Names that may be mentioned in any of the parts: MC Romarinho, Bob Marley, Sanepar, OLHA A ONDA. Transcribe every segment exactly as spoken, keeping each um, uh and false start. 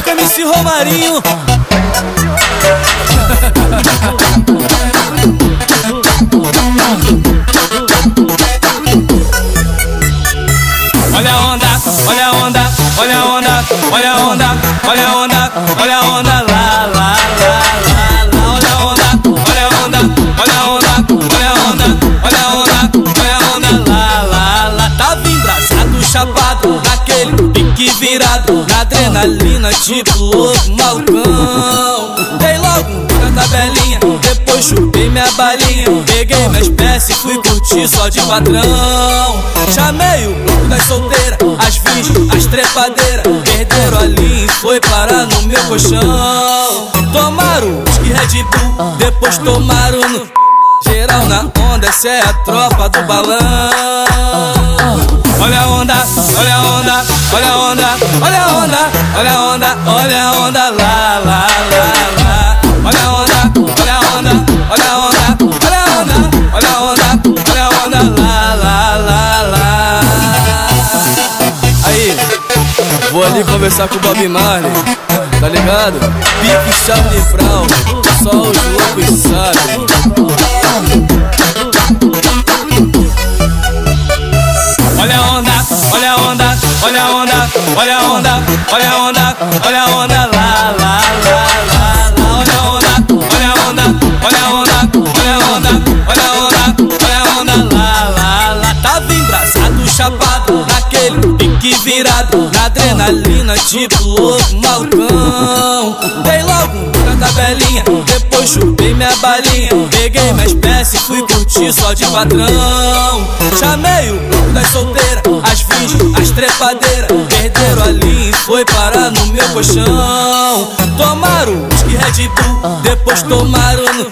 vem com M C Romarinho. Olha a onda, olha a onda, olha a onda, olha a onda, olha a onda, olha a onda lá, lá, lá, lá, lá. Olha a onda, olha a onda, olha a onda, olha a onda, olha a onda, olha a onda lá, lá, lá. Tava embrasado, chapado, naquele pique virado, na adrenalina tipo louco malucão. Dei logo na tabelinha, depois chupei minha balinha, peguei minhas peças e fui curtir só de padrão. Chamei o grupo das solteiras, as virgens, as trepadeiras, perderam a linha e foi parar no meu colchão. Tomaram whisky Red Bull, depois tomaram no geral na onda, essa é a tropa do balão. Olha a onda, olha a onda, olha a onda, olha a onda, olha a onda, olha a onda lá, lá, lá, lá. Olha a onda, olha a onda, olha a onda, olha a onda, olha a onda, olha a onda lá, lá, lá, lá. Aí, vou ali conversar com o Bob Marley, tá ligado? Pique chave de fralda, só os loucos sabem. Olha a onda, olha a onda, olha a onda, olha a onda, olha a onda, olha a onda lá, lá, lá, lá, lá. Olha a onda, olha a onda, olha a onda, olha a onda, olha a onda, olha a onda lá, lá, lá. Tava embrasado, chapado, naquele pique virado, na adrenalina tipo louco malucão. Dei logo na tabelinha, depois chupei minha balinha, peguei minhas peças e fui curtir só de padrão. Chamei o grupo das solteiras, as virgens, as trepadeiras, perderam a linha e foi parar no meu colchão. Tomaram whisky Red Bull, depois tomaram no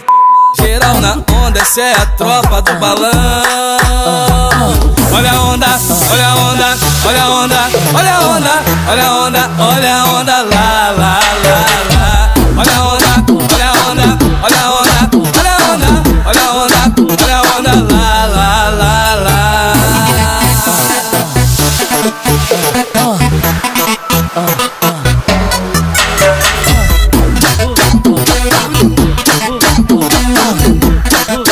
geral na onda, essa é a tropa do balão. Olha a onda, olha a onda, olha a onda, olha a onda, olha a onda, olha a onda lá, lá, lá, lá. Olha a onda, olha a onda, olha a onda, olha a onda, olha a onda, olha a onda lá, lá, lá, lá. Oh.